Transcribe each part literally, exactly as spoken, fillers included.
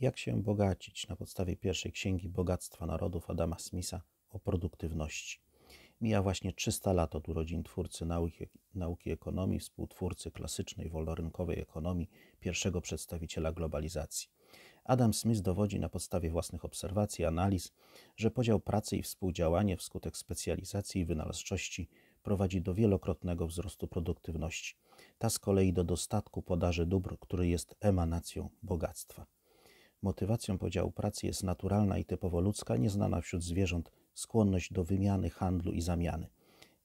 Jak się bogacić na podstawie pierwszej księgi Bogactwa Narodów Adama Smitha o produktywności. Mija właśnie trzysta lat od urodzin twórcy nauki, nauki ekonomii, współtwórcy klasycznej, wolnorynkowej ekonomii, pierwszego przedstawiciela globalizacji. Adam Smith dowodzi na podstawie własnych obserwacji, analiz, że podział pracy i współdziałanie wskutek specjalizacji i wynalazczości prowadzi do wielokrotnego wzrostu produktywności. Ta z kolei do dostatku podaży dóbr, który jest emanacją bogactwa. Motywacją podziału pracy jest naturalna i typowo ludzka, nieznana wśród zwierząt, skłonność do wymiany, handlu i zamiany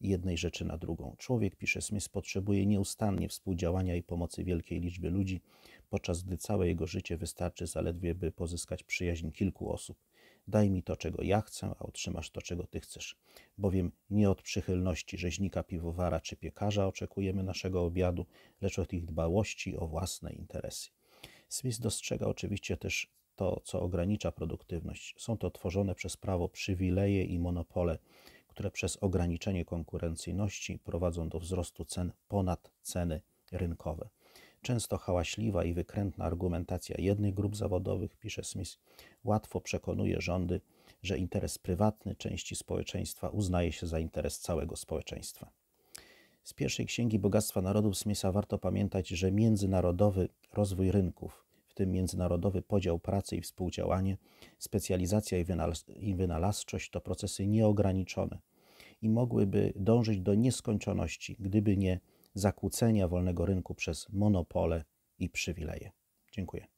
jednej rzeczy na drugą. Człowiek, pisze Smith, potrzebuje nieustannie współdziałania i pomocy wielkiej liczby ludzi, podczas gdy całe jego życie wystarczy zaledwie, by pozyskać przyjaźń kilku osób. Daj mi to, czego ja chcę, a otrzymasz to, czego ty chcesz. Bowiem nie od przychylności rzeźnika, piwowara czy piekarza oczekujemy naszego obiadu, lecz od ich dbałości o własne interesy. Smith dostrzega oczywiście też to, co ogranicza produktywność. Są to tworzone przez prawo przywileje i monopole, które przez ograniczenie konkurencyjności prowadzą do wzrostu cen ponad ceny rynkowe. Często hałaśliwa i wykrętna argumentacja jednych grup zawodowych, pisze Smith, łatwo przekonuje rządy, że interes prywatny części społeczeństwa uznaje się za interes całego społeczeństwa. Z pierwszej księgi Bogactwa Narodów Smitha warto pamiętać, że międzynarodowy rozwój rynków, w tym międzynarodowy podział pracy i współdziałanie, specjalizacja i wynalazczość to procesy nieograniczone i mogłyby dążyć do nieskończoności, gdyby nie zakłócenia wolnego rynku przez monopole i przywileje. Dziękuję.